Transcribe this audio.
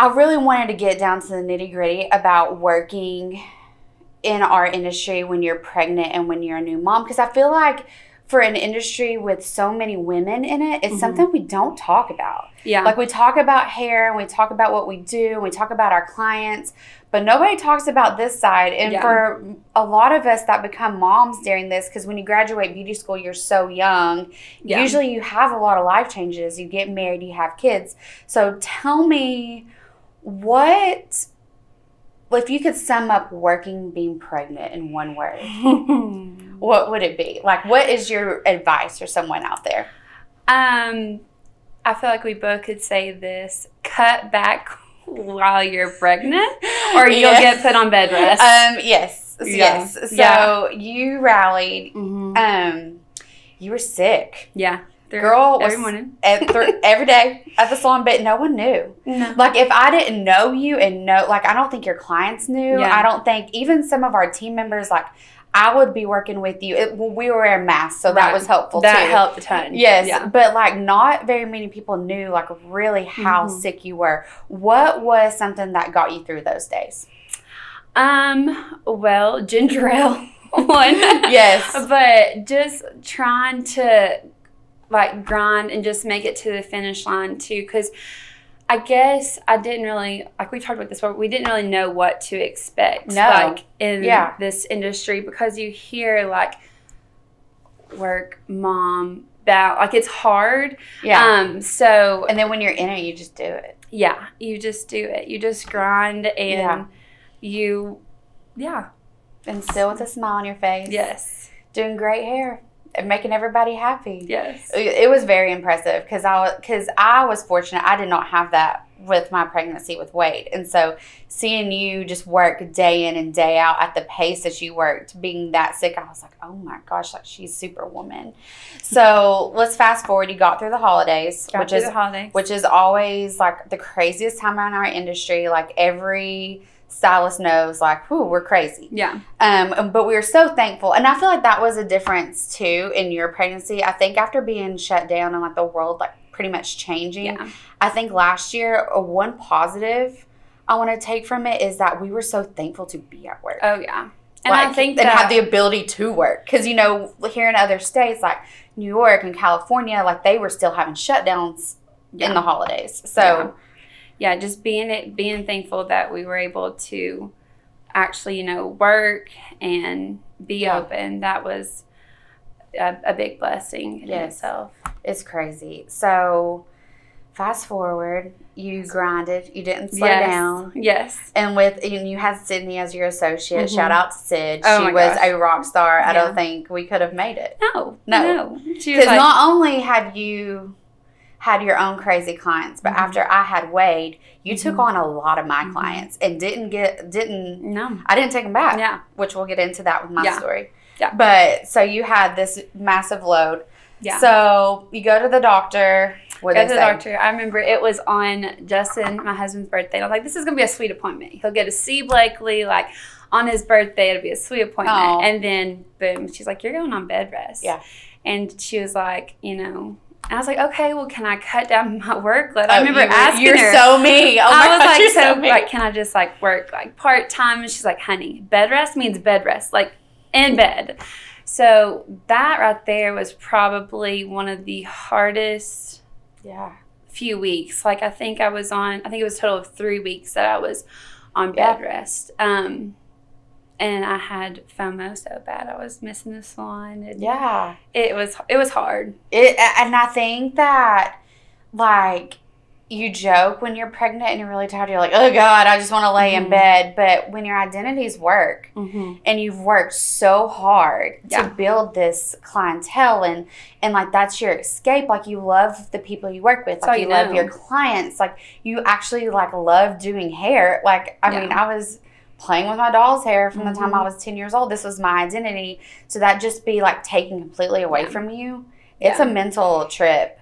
I really wanted to get down to the nitty-gritty about working in our industry when you're pregnant and when you're a new mom, because I feel like for an industry with so many women in it, it's something we don't talk about. Yeah. Like, we talk about hair and we talk about what we do and we talk about our clients, but nobody talks about this side. And for a lot of us that become moms during this, because when you graduate beauty school, you're so young. Yeah. Usually you have a lot of life changes. You get married, you have kids. So tell me, what, if you could sum up working, being pregnant in one word, what would it be? Like, what is your advice for someone out there? I feel like we both could say this: cut back while you're pregnant, or you'll get put on bed rest. Yes. So you rallied. You were sick. Yeah. Girl was every morning. Every day at the salon, but no one knew. No. Like, if I didn't know you and know, like, I don't think your clients knew. Yeah. I don't think even some of our team members, like, I would be working with you. We were wearing masks, so that was helpful too. That helped a ton. Yes, but like, not very many people knew, like, really how sick you were. What was something that got you through those days? Well, ginger ale one. But just trying to, like, grind and just make it to the finish line too, because I guess I didn't really, like, we talked about this before, we didn't really know what to expect like in this industry, because you hear, like, work, mom, bow, like, it's hard. So, and then when you're in it, you just do it. You just do it. You just grind, and you and still with a smile on your face. Doing great hair and making everybody happy. It was very impressive, because I was fortunate. I did not have that with my pregnancy with Wade, and so seeing you just work day in and day out at the pace that you worked, being that sick, I was like, oh my gosh, like, she's superwoman. So let's fast forward. You got through the holidays, which is always, like, the craziest time in our industry. Like, every stylist knows, like, ooh, we're crazy. But we were so thankful. And I feel like that was a difference too in your pregnancy. I think after being shut down and, like, the world, like, pretty much changing, I think last year, one positive I want to take from it is that we were so thankful to be at work. And, like, I think that, and have the ability to work, because, you know, here in other states like New York and California, like, they were still having shutdowns in the holidays. So yeah, just being thankful that we were able to actually, you know, work and be open. That was a big blessing in itself. It's crazy. So fast forward, you grinded. You didn't slow down. And and you had Sydney as your associate. Shout out to Sid. She was a rock star. I don't think we could have made it. No. Because, like, not only had you had your own crazy clients, but after I had Wade, you took on a lot of my clients and I didn't take them back. Which we'll get into that with my story. But so you had this massive load. So you go to the doctor. What did they say? I remember it was on Justin, my husband's birthday. And I was like, this is gonna be a sweet appointment. He'll get to see Blakely, like, on his birthday, it'll be a sweet appointment. And then boom, she's like, you're going on bed rest. And she was like, you know, and I was like, okay, well, can I cut down my workload? I remember asking her. You're so me. Oh my gosh, you're so me. Like, can I just, like, work, like, part-time? And she's like, honey, bed rest means bed rest, like, in bed. So that right there was probably one of the hardest few weeks. Like, I think it was a total of 3 weeks that I was on bed rest. And I had FOMO so bad. I was missing the salon. And it was hard. And I think that, like, you joke when you're pregnant and you're really tired. You're like, oh God, I just want to lay in bed. But when your identity's work and you've worked so hard to build this clientele and like, that's your escape. Like, you love the people you work with. Like, you love your clients. Like, you actually, like, love doing hair. Like, I mean, I was playing with my doll's hair from the time I was 10 years old. This was my identity. So that just be, like, taken completely away from you. It's a mental trip.